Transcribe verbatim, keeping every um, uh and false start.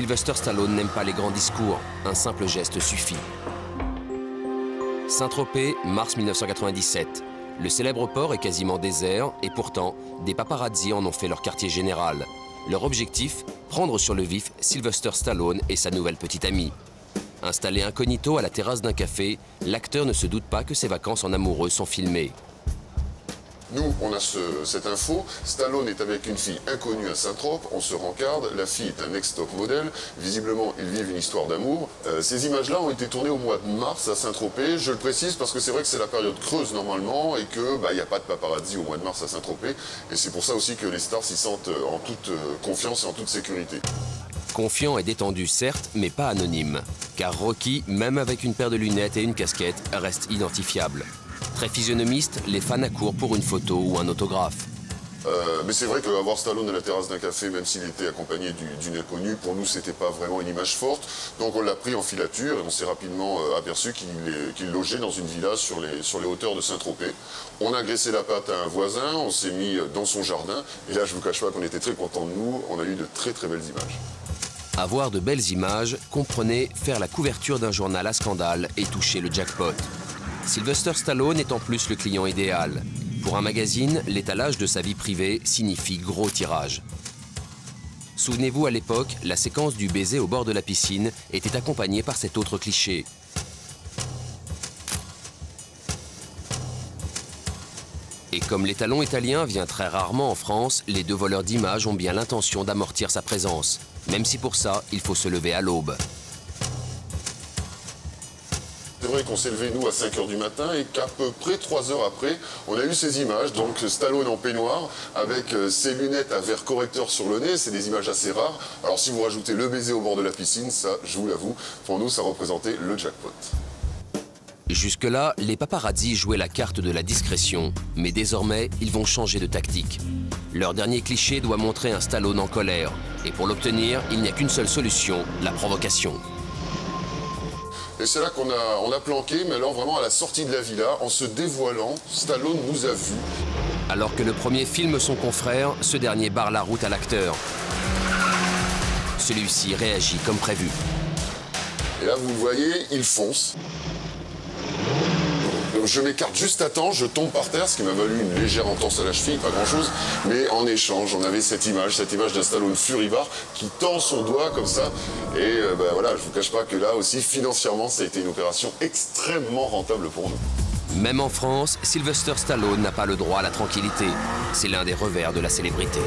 Sylvester Stallone n'aime pas les grands discours. Un simple geste suffit. Saint-Tropez, mars mille neuf cent quatre-vingt-dix-sept. Le célèbre port est quasiment désert et pourtant, des paparazzis en ont fait leur quartier général. Leur objectif, prendre sur le vif Sylvester Stallone et sa nouvelle petite amie. Installé incognito à la terrasse d'un café, l'acteur ne se doute pas que ses vacances en amoureux sont filmées. Nous, on a ce, cette info, Stallone est avec une fille inconnue à Saint-Tropez, on se rencarde, la fille est un ex-top modèle, visiblement ils vivent une histoire d'amour. Euh, ces images-là ont été tournées au mois de mars à Saint-Tropez, je le précise parce que c'est vrai que c'est la période creuse normalement et qu'il bah, n'y a pas de paparazzi au mois de mars à Saint-Tropez, et c'est pour ça aussi que les stars s'y sentent en toute confiance et en toute sécurité. Confiant et détendu certes, mais pas anonyme, car Rocky, même avec une paire de lunettes et une casquette, reste identifiable. Très physionomiste, les fans accourent pour une photo ou un autographe. Euh, mais c'est vrai qu'avoir Stallone à la terrasse d'un café, même s'il était accompagné d'une inconnue, pour nous c'était pas vraiment une image forte. Donc on l'a pris en filature et on s'est rapidement euh, aperçu qu'il qu'il logeait dans une villa sur les, sur les hauteurs de Saint-Tropez. On a graissé la patte à un voisin, on s'est mis dans son jardin. Et là je vous cache pas qu'on était très contents de nous, on a eu de très très belles images. Avoir de belles images, comprenez faire la couverture d'un journal à scandale et toucher le jackpot. Sylvester Stallone est en plus le client idéal. Pour un magazine, l'étalage de sa vie privée signifie gros tirage. Souvenez-vous, à l'époque, la séquence du baiser au bord de la piscine était accompagnée par cet autre cliché. Et comme l'étalon italien vient très rarement en France, les deux voleurs d'images ont bien l'intention d'amortir sa présence, même si pour ça, il faut se lever à l'aube. C'est vrai qu'on s'est levé, nous, à cinq heures du matin et qu'à peu près trois heures après, on a eu ces images. Donc Stallone en peignoir avec ses lunettes à verre correcteur sur le nez, c'est des images assez rares. Alors si vous rajoutez le baiser au bord de la piscine, ça, je vous l'avoue, pour nous, ça représentait le jackpot. Jusque-là, les paparazzis jouaient la carte de la discrétion, mais désormais, ils vont changer de tactique. Leur dernier cliché doit montrer un Stallone en colère. Et pour l'obtenir, il n'y a qu'une seule solution, la provocation. Et c'est là qu'on a, on a planqué, mais alors vraiment à la sortie de la villa, en se dévoilant, Stallone nous a vus. Alors que le premier filme son confrère, ce dernier barre la route à l'acteur. Celui-ci réagit comme prévu. Et là, vous le voyez, il fonce. Donc je m'écarte juste à temps, je tombe par terre, ce qui m'a valu une légère entorse à la cheville, pas grand-chose. Mais en échange, on avait cette image, cette image d'un Stallone furibard qui tend son doigt comme ça. Et euh, ben voilà, je vous cache pas que là aussi, financièrement, ça a été une opération extrêmement rentable pour nous. Même en France, Sylvester Stallone n'a pas le droit à la tranquillité. C'est l'un des revers de la célébrité.